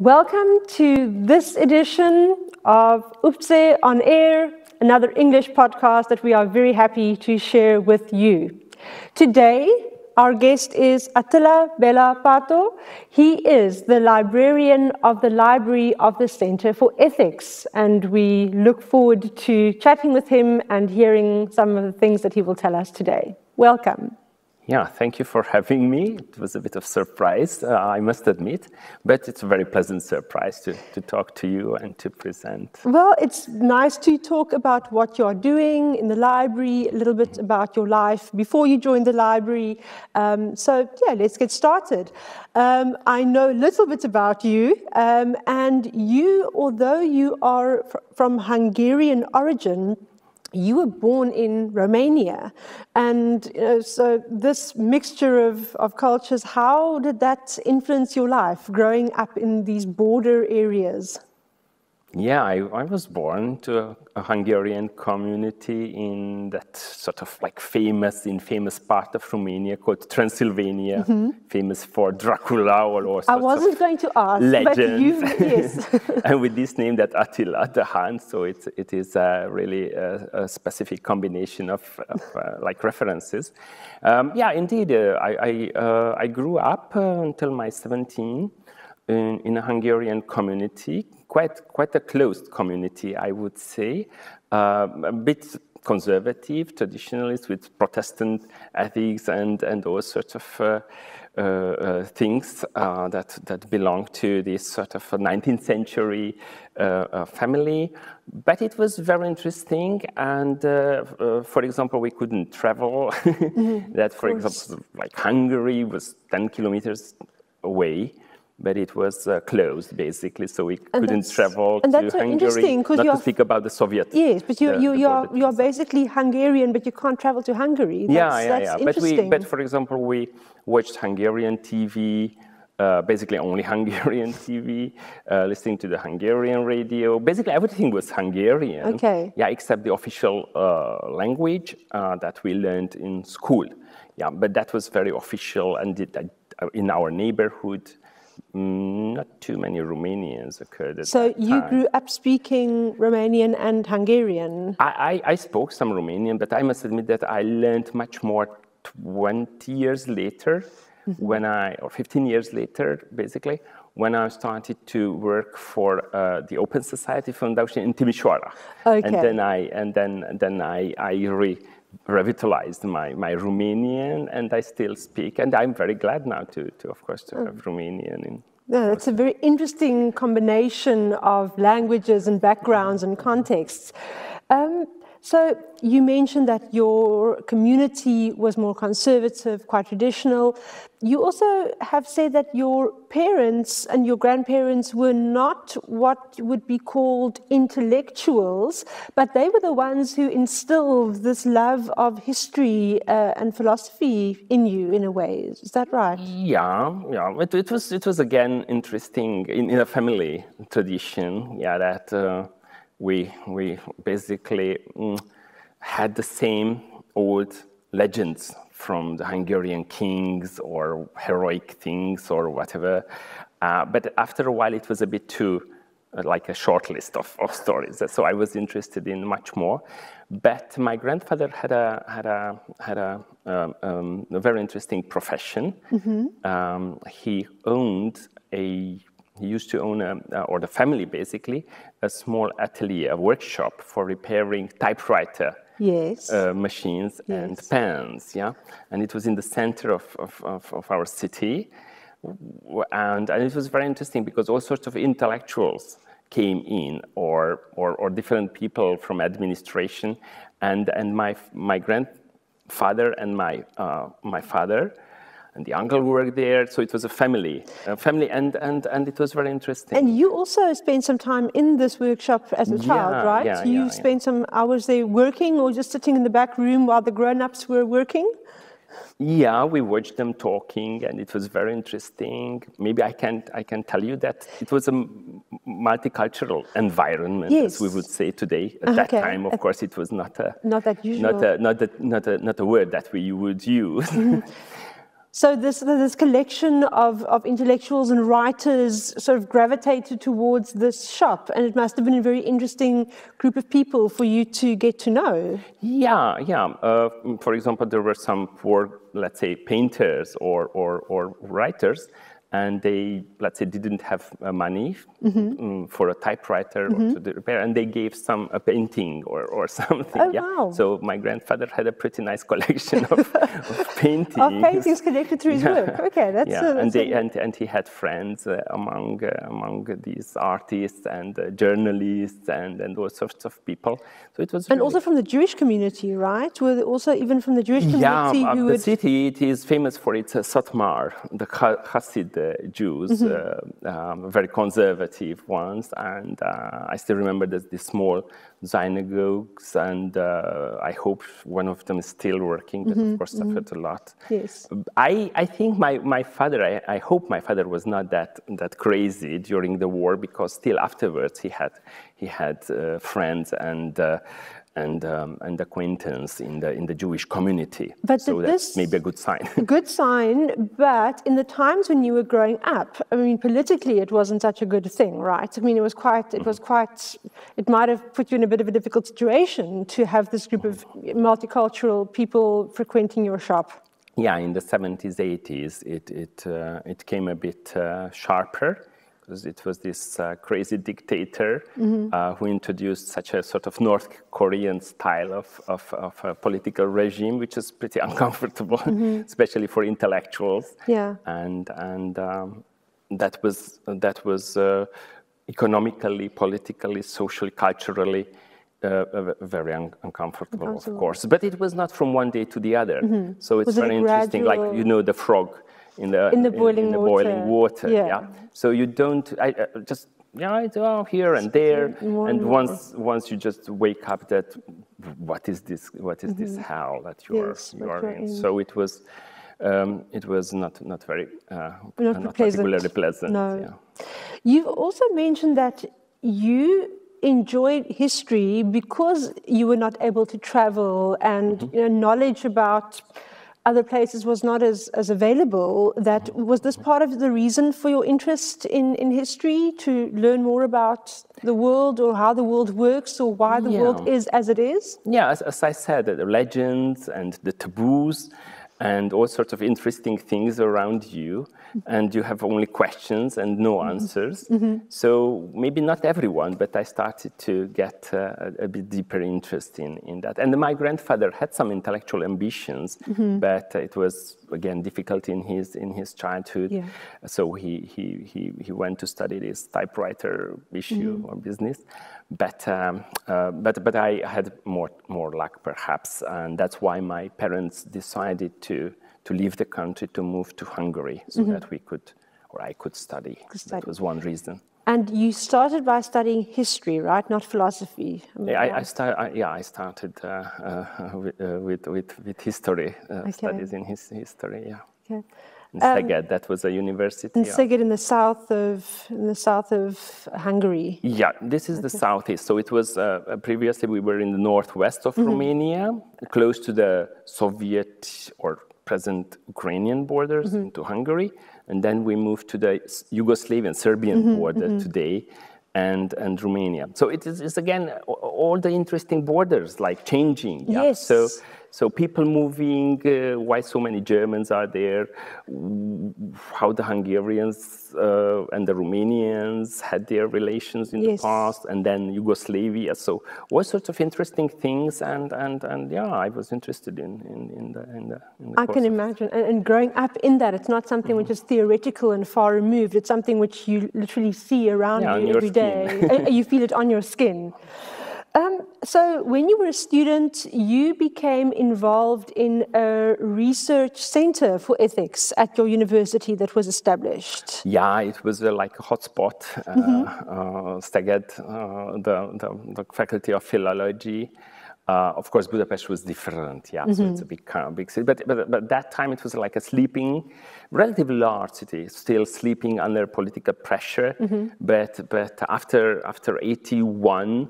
Welcome to this edition of UPCE On Air, another English podcast that we are very happy to share with you. Today, our guest is Attila Béla Pató. He is the librarian of the Library of the Centre for Ethics, and we look forward to chatting with him and hearing some of the things that he will tell us today. Welcome. Yeah, thank you for having me. It was a bit of surprise, I must admit, but it's a very pleasant surprise to talk to you and to present. Well, it's nice to talk about what you're doing in the library, a little bit about your life before you joined the library. So let's get started. I know a little bit about you, and you, although you are from Hungarian origin, you were born in Romania, and so this mixture of cultures, how did that influence your life, growing up in these border areas? Yeah, I was born to a Hungarian community in that sort of like infamous part of Romania called Transylvania, famous for Dracula or sorts. I wasn't of going to ask, legends. But you, yes. And with this name, that Attila, the Hun, so it is really a specific combination of like references. I grew up until my 17 in a Hungarian community. Quite a closed community, I would say, a bit conservative, traditionalist with Protestant ethics and all sorts of things that belong to this sort of 19th century family. But it was very interesting, and for example, we couldn't travel. That, for example, like Hungary was 10 kilometers away. But it was closed, basically, so we couldn't travel to Hungary. Not to speak about the Soviet. Yes, but you are basically Hungarian, but you can't travel to Hungary. That's interesting. But for example, we watched Hungarian TV, basically only Hungarian TV, listening to the Hungarian radio. Basically, everything was Hungarian. Okay. Yeah, except the official language that we learned in school. Yeah, but that was very official, and in our neighborhood. Not too many Romanians occurred at that time. So you grew up speaking Romanian and Hungarian? I spoke some Romanian, but I must admit that I learned much more 20 years later, or 15 years later, basically, when I started to work for the Open Society Foundation in Timișoara. Okay. And then I revitalized my Romanian, and I still speak, and I'm very glad now to have Romanian. That's a very interesting combination of languages and backgrounds and contexts. So you mentioned that your community was more conservative, quite traditional. You also have said that your parents and your grandparents were not what would be called intellectuals, but they were the ones who instilled this love of history and philosophy in you, in a way. Is that right? Yeah. It was again interesting in a family tradition. Yeah, that. We basically had the same old legends from the Hungarian kings or heroic things or whatever. But after a while, it was a bit too like a short list of stories. So I was interested in much more. But my grandfather had a very interesting profession. He used to own, or the family basically, a small atelier, a workshop for repairing typewriter machines and pens. Yeah, and it was in the center of our city, and it was very interesting because all sorts of intellectuals came in, or different people from administration, and my grandfather and my father. And the uncle worked there, so it was a family, and it was very interesting. And you also spent some time in this workshop as a child, right? You spent some hours there working, or just sitting in the back room while the grown-ups were working? Yeah, we watched them talking, and it was very interesting. Maybe I can tell you that it was a multicultural environment, as we would say today. At that time, of course, it was not that usual, not a word that we would use. So this collection of intellectuals and writers sort of gravitated towards this shop, and it must have been a very interesting group of people for you to get to know. Yeah, yeah. For example, there were some poor, let's say, painters or writers, and they, let's say, didn't have money for a typewriter or to the repair, and they gave some a painting or something. Oh, yeah. Wow. So my grandfather had a pretty nice collection of paintings. Of paintings connected to his work. Okay, that's and he had friends among these artists and journalists and all sorts of people. So it was. And really also from the Jewish community, right? Were also even from the Jewish community. Yeah, the city it is famous for its Satmar, the Hasid. Jews, very conservative ones, and I still remember the small synagogues, and I hope one of them is still working, but of course suffered a lot. Yes. I think my father, I hope my father was not that crazy during the war, because still afterwards he had friends and acquaintance in the Jewish community. But so that's maybe a good sign. Good sign, but in the times when you were growing up, I mean, politically it wasn't such a good thing, right? I mean, it was quite, it might have put you in a bit of a difficult situation to have this group of multicultural people frequenting your shop. Yeah, in the 70s, 80s, it came a bit sharper. It was this crazy dictator who introduced such a sort of North Korean style of a political regime, which is pretty uncomfortable, especially for intellectuals. Yeah, and that was economically, politically, socially, culturally very uncomfortable, of course. But it was not from one day to the other. So it's very interesting, like you know, the frog. In the boiling water, yeah. So you don't I go here and there, and once you just wake up that what is this hell that you are in? So it was not very not particularly pleasant. No. Yeah. You've also mentioned that you enjoyed history because you were not able to travel, and you know, knowledge about other places was not as available. That was this part of the reason for your interest in history, to learn more about the world or how the world works or why the world is as it is? Yeah, as I said, the legends and the taboos and all sorts of interesting things around you, and you have only questions and no answers. So maybe not everyone, but I started to get a bit deeper interest in that. And my grandfather had some intellectual ambitions, but it was again difficult in his childhood. Yeah. So he went to study this typewriter issue or business. But I had more luck perhaps, and that's why my parents decided to leave the country to move to Hungary, so that we could, or I could study. That was one reason. And you started by studying history, right? Not philosophy. I started with history studies in history. Yeah. Okay. In Szeged, that was a university. In Szeged, in the south of Hungary. Yeah, this is the southeast. So it was previously we were in the northwest of Romania, close to the Soviet or present Ukrainian borders into Hungary, and then we moved to the Yugoslavian-Serbian border today. And Romania. So it is again all the interesting borders like changing. Yeah? Yes. So people moving. Why so many Germans are there? How the Hungarians and the Romanians had their relations in the past, and then Yugoslavia. So all sorts of interesting things. And yeah, I was interested in the. I can imagine. And growing up in that, it's not something which is theoretical and far removed. It's something which you literally see around you every day. You feel it on your skin. So when you were a student, you became involved in a research center for ethics at your university that was established. Yeah, it was like a hotspot. Szeged, the Faculty of Philology. Of course, Budapest was different, so it's a big city. But that time it was like a sleeping, relatively large city, still sleeping under political pressure. But after 81,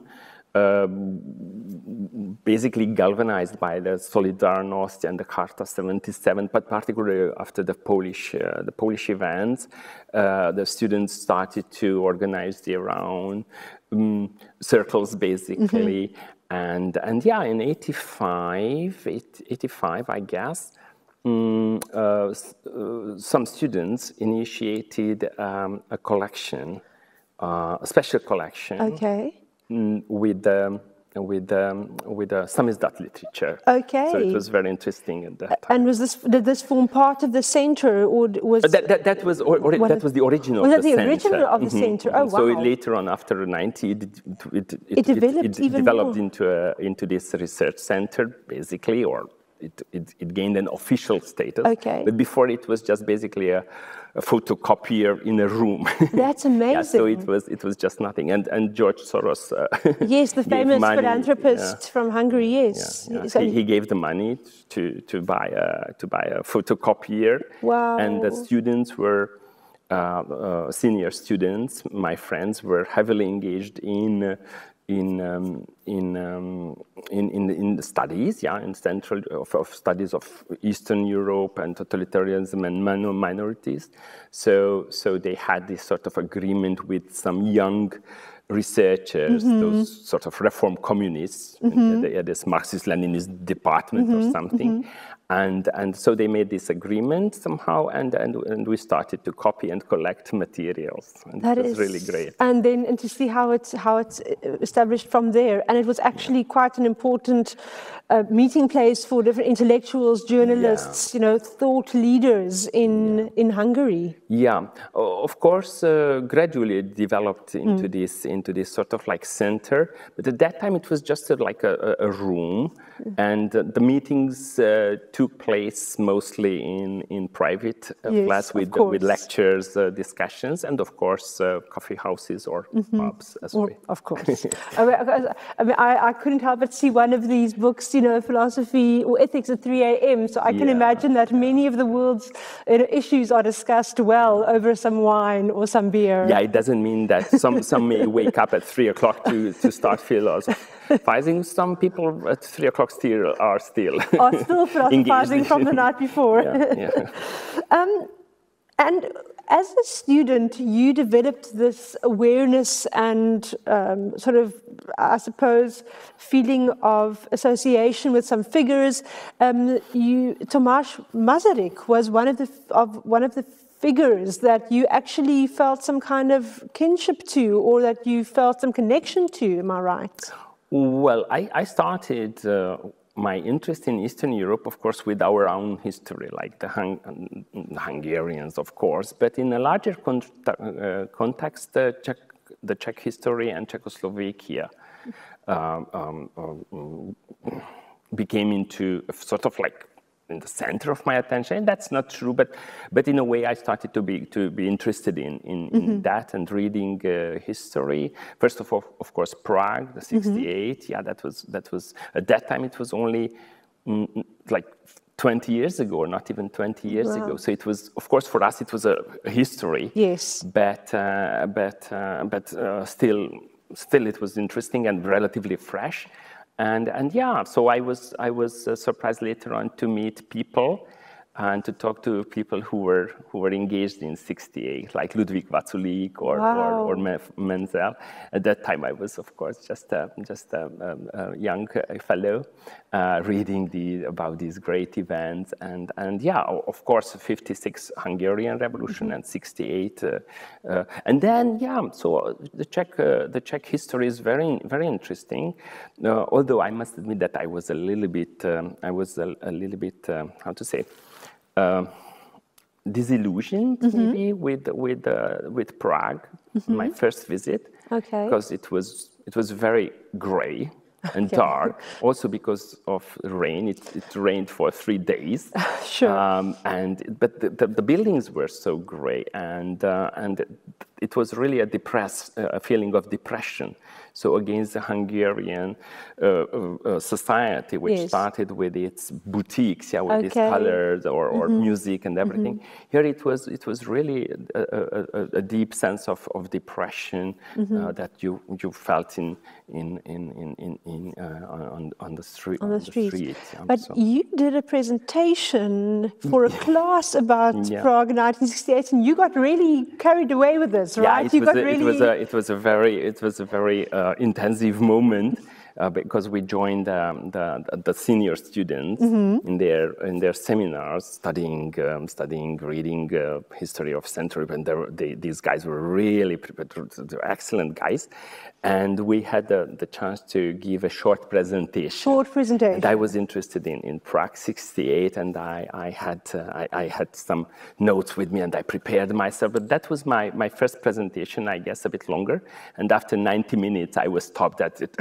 basically galvanized by the Solidarność and the Carta 77, but particularly after the Polish events, the students started to organize their own circles, basically. Mm-hmm. And yeah, in 85, I guess, some students initiated a collection, a special collection. Okay. With the Samizdat literature. Okay. So it was very interesting at that time. And was this, did this form part of the center, or was that was the original? Was that the original of the center? Oh, wow. So it, later on, after '90, it developed into this research center, basically, or it gained an official status. Okay. But before it was just basically a photocopier in a room. That's amazing. Yeah, so it was just nothing. And George Soros. Yes, the famous philanthropist from Hungary. Yes. Yeah, yeah. So he gave the money to buy a photocopier. Wow. And the students were senior students. My friends were heavily engaged in the studies, yeah, in central of studies of Eastern Europe and totalitarianism and minorities, so they had this sort of agreement with some young researchers, mm-hmm. those sort of reform communists, mm-hmm. they had this Marxist-Leninist department, mm-hmm. or something, mm-hmm. and so they made this agreement somehow, and we started to copy and collect materials, and that was really great. And then and to see how it's established from there, and it was actually quite an important meeting place for different intellectuals, journalists, you know, thought leaders in Hungary. Yeah, of course, gradually it developed into this sort of like center, but at that time it was just like a room, and the meetings took place mostly in private flats with lectures, discussions, and of course coffee houses or pubs as well. Of course, I mean I couldn't help but see one of these books, you know, philosophy or ethics at 3 a.m. So I can imagine that many of the world's issues are discussed well over some wine or some beer. Yeah, it doesn't mean that some may wake up at 3 o'clock to start philosophizing. Some people at 3 o'clock are still philosophizing from the night before. Yeah, yeah. And as a student, you developed this awareness and sort of, I suppose, feeling of association with some figures. Tomáš Masaryk was one of the figures that you actually felt some kind of kinship to, or that you felt some connection to. Am I right? Well, I started my interest in Eastern Europe, of course, with our own history, like the Hungarians, of course, but in a larger context, the Czech history and Czechoslovakia became into sort of like in the center of my attention. And that's not true, but in a way I started to be interested in mm-hmm. that and reading history. First of all, of course, Prague, the 1968. Mm-hmm. Yeah, that was at that time it was only like 20 years ago, not even 20 years ago. So it was, of course, for us it was a history. Yes. But still it was interesting and relatively fresh. And yeah, so I was surprised later on to meet people and to talk to people who were engaged in '68, like Ludwig Vaculik or Menzel. At that time, I was of course just a young fellow reading about these great events, and yeah, of course, '56 Hungarian Revolution, mm-hmm. and '68, and then yeah, so the Czech history is very, very interesting. Although I must admit that I was a little bit how to say. Disillusioned, mm-hmm. maybe with Prague, mm-hmm. my first visit, because it was very grey and dark. Also because of rain, it rained for 3 days. Sure. But the buildings were so grey, and it was really a feeling of depression. So against the Hungarian society, which started with its boutiques, yeah, with these colors or music and everything. Here it was really a deep sense of depression that you felt on the street. But so. You did a presentation for a class about Prague 1968, and you got really carried away with this, right? Yeah, it was a very intensive moment because we joined the senior students in their seminars, studying, reading history of century. And these guys were really excellent guys, and we had the chance to give a short presentation. And I was interested in Prague '68, and I had some notes with me, and I prepared myself. But that was my first presentation, I guess, a bit longer. And after 90 minutes, I was stopped at it.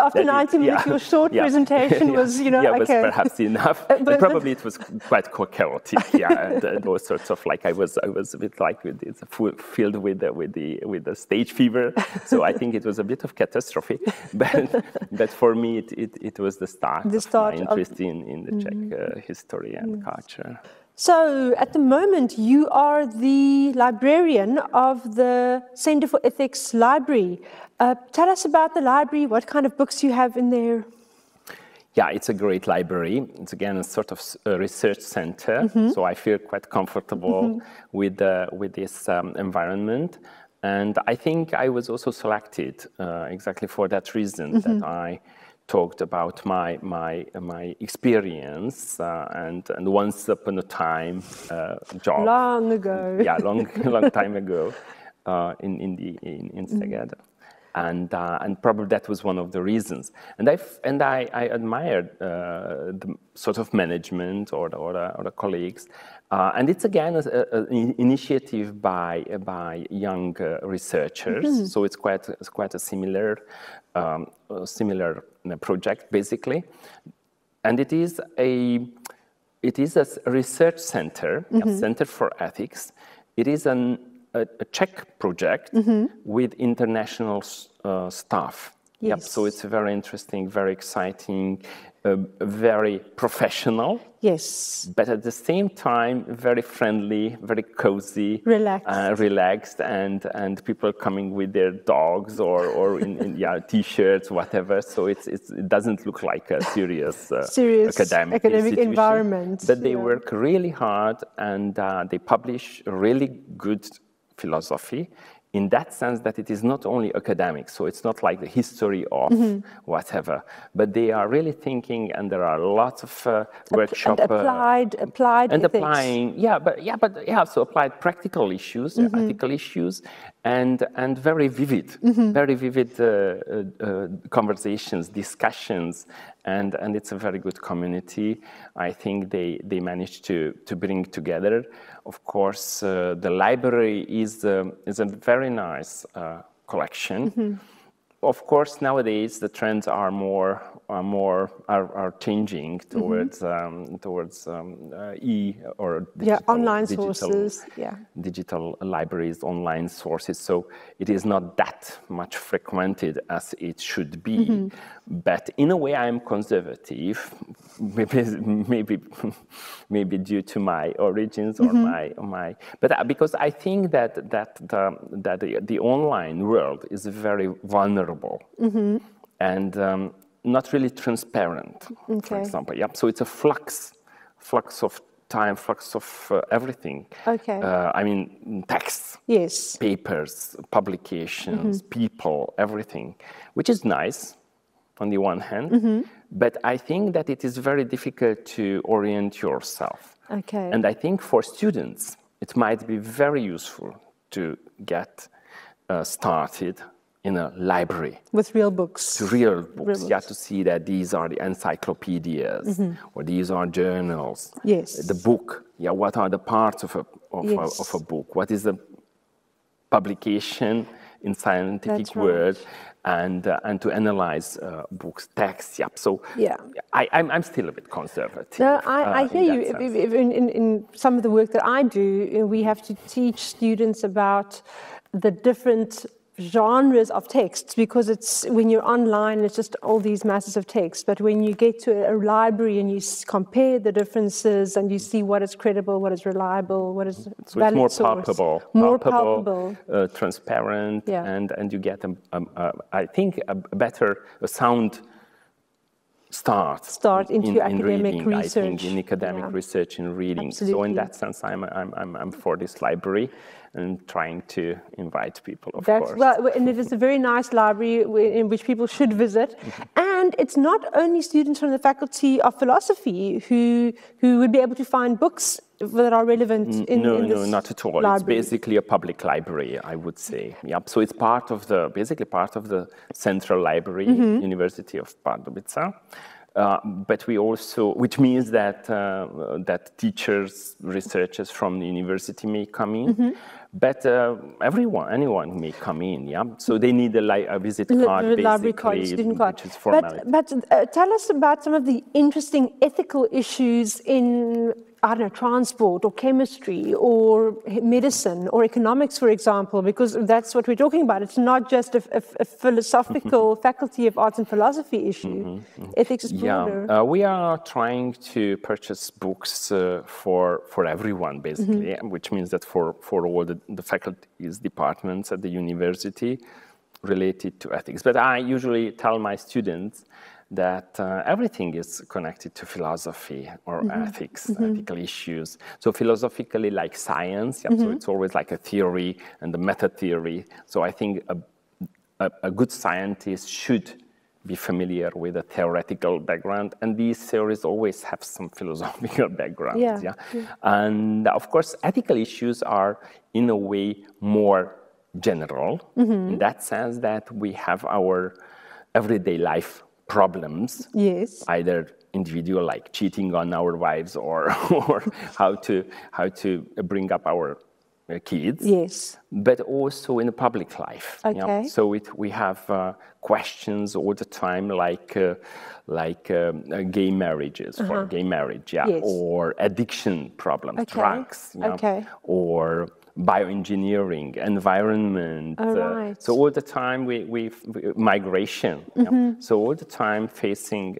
After 90 minutes, your short presentation was, you know, was perhaps enough. But probably it was quite chaotic, and all sorts of, like, I was a bit like with this, filled with the stage fever. So I think it was a bit of catastrophe, but for me it was the start of my interest in the Czech history and culture. So at the moment you are the librarian of the Centre for Ethics Library. Tell us about the library, what kind of books you have in there? Yeah, it's a great library. It's again a sort of research center, so I feel quite comfortable with this environment. And I think I was also selected exactly for that reason, that I talked about my experience and once upon a time job. Long ago. Yeah, long time ago in Szeged. And probably that was one of the reasons. And I admired the sort of management or the colleagues. And it's again an initiative by young researchers. So it's quite a similar project basically. And it is a research center, a center for ethics. It is a Czech project with international staff. Yes. Yep, so it's very interesting, very exciting, very professional. Yes. But at the same time, very friendly, very cozy, relaxed, and people coming with their dogs or in t-shirts, whatever. So it doesn't look like a serious academic environment. But they work really hard, and they publish really good philosophy, in that sense that it is not only academic, so it's not like the history of whatever, but they are really thinking, and there are lots of workshops. Applying, so applied practical issues, ethical issues, and very vivid conversations, discussions, and it's a very good community. I think they managed to bring together. Of course, the library is a very nice collection. Of course, nowadays the trends are changing towards digital libraries, online sources. So it is not that much frequented as it should be. But in a way, I am conservative, maybe due to my origins or my. But because I think that the online world is very vulnerable. And not really transparent, for example. Yep. So it's a flux of time, flux of everything. I mean, texts, papers, publications, people, everything, which is nice on the one hand. But I think that it is very difficult to orient yourself. And I think for students, it might be very useful to get started in a library. With real books. You have to see that these are the encyclopedias, or these are journals. The book, what are the parts of a book? What is the publication in scientific world? And to analyze books, texts, so I'm still a bit conservative. No, I hear you. In some of the work that I do, we have to teach students about the different genres of texts, because it's when you're online, it's just all these masses of text. But when you get to a library and you compare the differences and you see what is credible, what is reliable, what is valid, more source, palpable, more palpable, transparent, yeah. and you get I think a better, a sound start into academic reading, research. I think, in academic, yeah, research and reading. Absolutely. So in that sense, I'm for this library and trying to invite people, of course. Well, and it is a very nice library in which people should visit. And it's not only students from the Faculty of Philosophy who would be able to find books that are relevant in this not at all. Library. It's basically a public library, I would say. Yep. So it's basically part of the Central Library, University of Pardubice. But we also, which means that that teachers, researchers from the university may come in, but anyone may come in. Yeah, so they need a visit card, library card, student card. But tell us about some of the interesting ethical issues in, I don't know, transport or chemistry or medicine or economics, for example, because that's what we're talking about. It's not just a philosophical Faculty of Arts and Philosophy issue. Ethics is broader. Yeah, we are trying to purchase books for everyone, basically, which means that for all the faculties, departments at the university related to ethics. But I usually tell my students that everything is connected to philosophy or ethics, ethical issues. So philosophically, like science, so it's always like a theory and a meta theory. So I think a good scientist should be familiar with a theoretical background, and these theories always have some philosophical background. And of course, ethical issues are in a way more general, in that sense that we have our everyday life problems, either individual, like cheating on our wives, or how to bring up our kids, but also in the public life. Okay. So we have questions all the time, like gay marriages, for gay marriage, or addiction problems, drugs, or bioengineering, environment, so all the time we migration. So all the time facing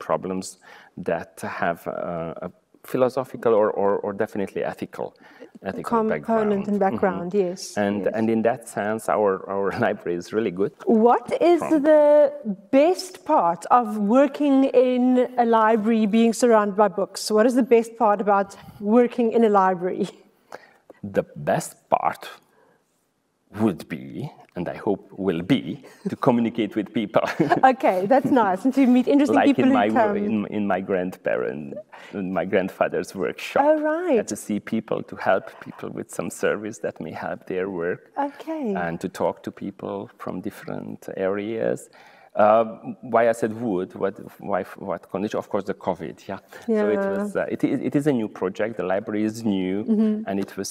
problems that have a philosophical or definitely ethical component and background. And in that sense, our library is really good. What is the best part of working in a library, being surrounded by books? What is the best part about working in a library? The best part would be, and I hope will be, to communicate with people. Okay, that's nice, and to meet interesting people who come. Like in my grandfather's workshop. Oh, right. And to see people, to help people with some service that may help their work. Okay. And to talk to people from different areas. Why I said would, what condition? Of course, the COVID, So it is a new project, the library is new, and it was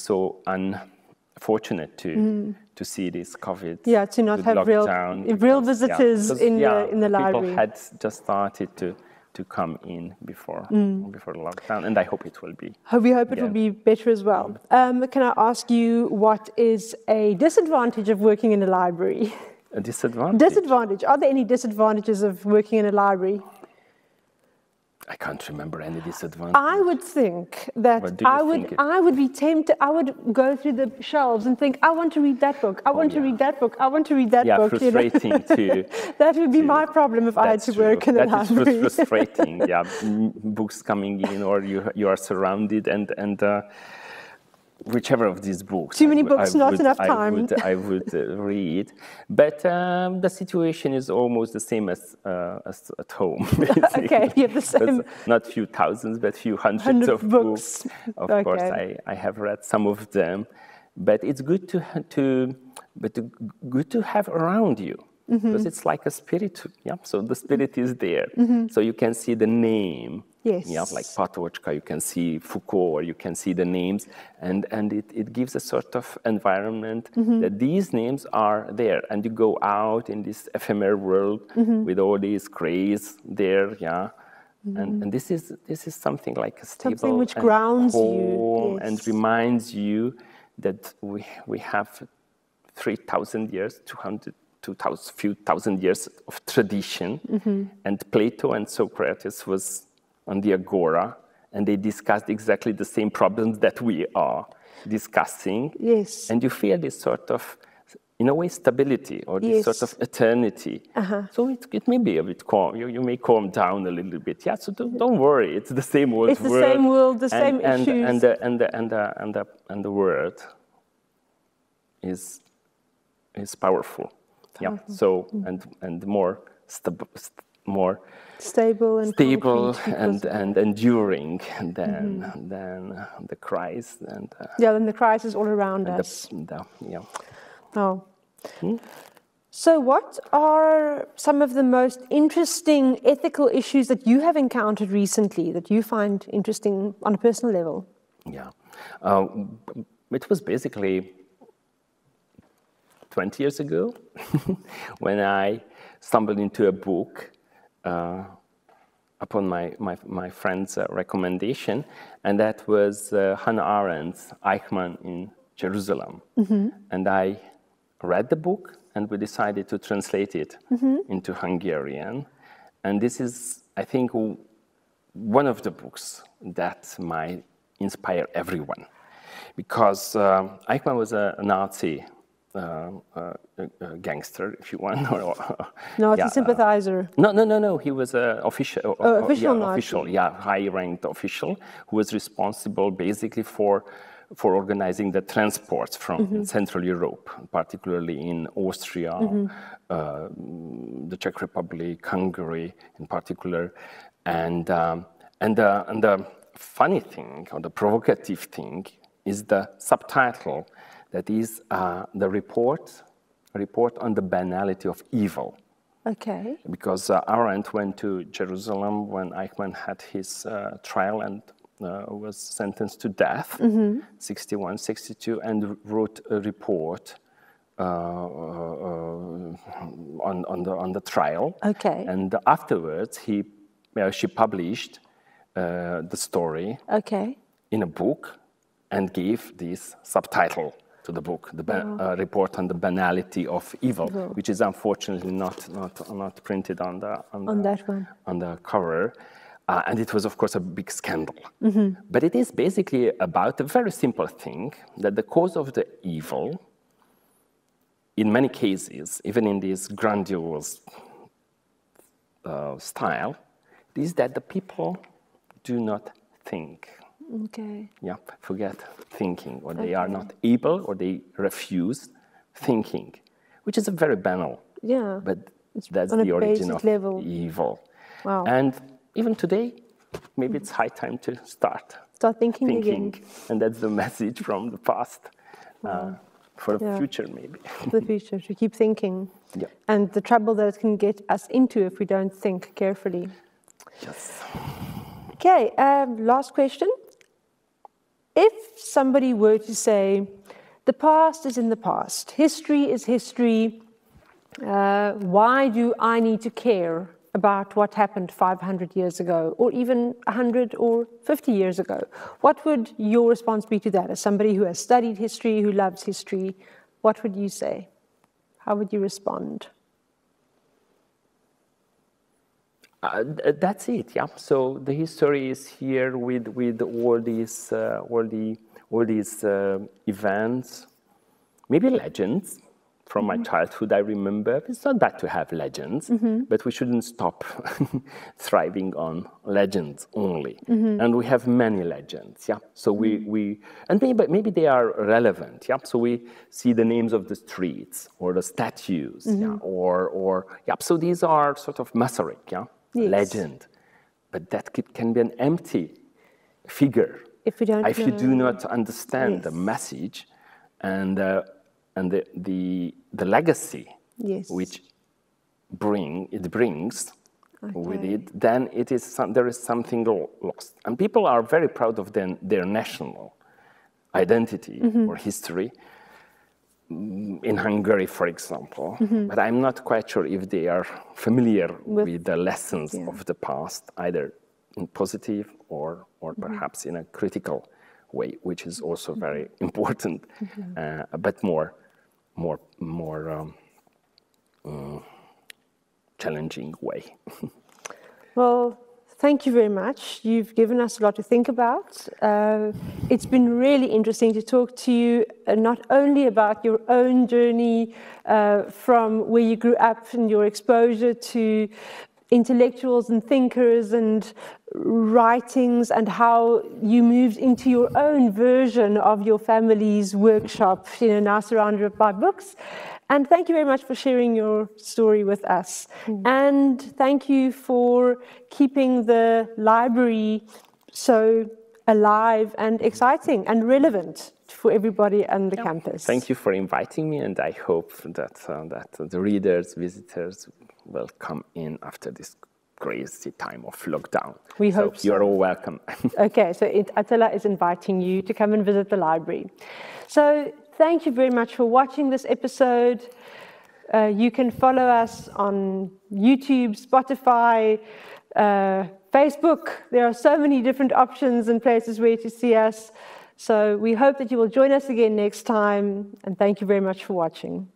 so unfortunate to see this COVID. Yeah, to not have real visitors in the library. People had just started to come in before lockdown, and I hope it will be. We hope it will be better as well. Can I ask you, what is a disadvantage of working in a library? A disadvantage? Are there any disadvantages of working in a library? I can't remember any disadvantages. I would think that I would go through the shelves and think, I want to read that book. I want to read that book. I want to read that book. Yeah, frustrating too. That would be my problem if I had to work in a library. That is frustrating. Books coming in, or you are surrounded and. Whichever of these books. Too many books, not enough time. I would read. But the situation is almost the same as at home. Basically. Okay, you have the same. It's not few thousands, but few hundreds of books. Of course, I have read some of them. But it's good to have around you. Because it's like a spirit, so the spirit is there. So you can see the name, like Patočka, you can see Foucault, or you can see the names, and it gives a sort of environment that these names are there, and you go out in this ephemeral world with all these craze there, and this is something like a stable, something which grounds you and reminds you that we have 3,000 years, 2,000 years of tradition. Mm-hmm. And Plato and Socrates was on the Agora, and they discussed exactly the same problems that we are discussing. Yes. And you feel this sort of, in a way, stability, or this sort of eternity. So it may be a bit calm. You may calm down a little bit. Yeah. So don't worry. It's the same world. It's the same world. The same issues. And the word is powerful. Yeah. So and more stable and enduring than the crisis and the crisis all around us. Oh. Hmm? So what are some of the most interesting ethical issues that you have encountered recently that you find interesting on a personal level? Yeah, it was basically 20 years ago when I stumbled into a book upon my friend's recommendation, and that was Hannah Arendt's Eichmann in Jerusalem. And I read the book, and we decided to translate it into Hungarian. And this is, I think, one of the books that might inspire everyone, because Eichmann was a Nazi gangster, if you want, or Nazi sympathizer. No. He was an official. High-ranked official who was responsible, basically, for organizing the transports from Central Europe, particularly in Austria, the Czech Republic, Hungary in particular. And the funny thing, or the provocative thing, is the subtitle that is the report on the banality of evil. Okay. Because Arendt went to Jerusalem when Eichmann had his trial and was sentenced to death, 61, 62, and wrote a report on the trial. Okay. And afterwards, she published the story in a book and gave this subtitle to the book, the report on the banality of evil, which is unfortunately not printed on the cover. And it was, of course, a big scandal. But it is basically about a very simple thing, that the cause of the evil, in many cases, even in this grandiose style, is that the people do not think. Okay. Yeah, forget thinking, or they are not able, or they refuse thinking, which is a very banal. Yeah. But that's the origin of evil. Wow. And even today, maybe it's high time to start thinking again. And that's the message from the past for the future, maybe. For the future, to keep thinking. Yeah. And the trouble that it can get us into if we don't think carefully. Yes. Okay, last question. If somebody were to say, the past is in the past, history is history, why do I need to care about what happened 500 years ago, or even 100 or 50 years ago? What would your response be to that? As somebody who has studied history, who loves history, what would you say? How would you respond? That's it, yeah. So the history is here with all these events, maybe legends. From my childhood, I remember it's not bad to have legends, but we shouldn't stop thriving on legends only. And we have many legends, yeah. So we and maybe they are relevant, yeah. So we see the names of the streets or the statues, yeah, or yeah. So these are sort of Masaryk, yeah, legend, but that can be an empty figure if you don't. If you do not understand the message and the legacy which it brings with it, then it is there is something lost. And people are very proud of their national identity or history, in Hungary, for example. But I'm not quite sure if they are familiar with the lessons of the past, either in positive or perhaps in a critical way, which is also very important, but more challenging way. Well, thank you very much. You've given us a lot to think about. It's been really interesting to talk to you, not only about your own journey from where you grew up and your exposure to intellectuals and thinkers and writings, and how you moved into your own version of your family's workshop, you know, now surrounded by books. And thank you very much for sharing your story with us. And thank you for keeping the library so alive and exciting and relevant for everybody on the campus. Thank you for inviting me, and I hope that, that the readers, visitors will come in after this crazy time of lockdown. We hope so. You're all welcome. Okay, so Attila is inviting you to come and visit the library. So, thank you very much for watching this episode. You can follow us on YouTube, Spotify, Facebook. There are so many different options and places where to see us. So we hope that you will join us again next time. And thank you very much for watching.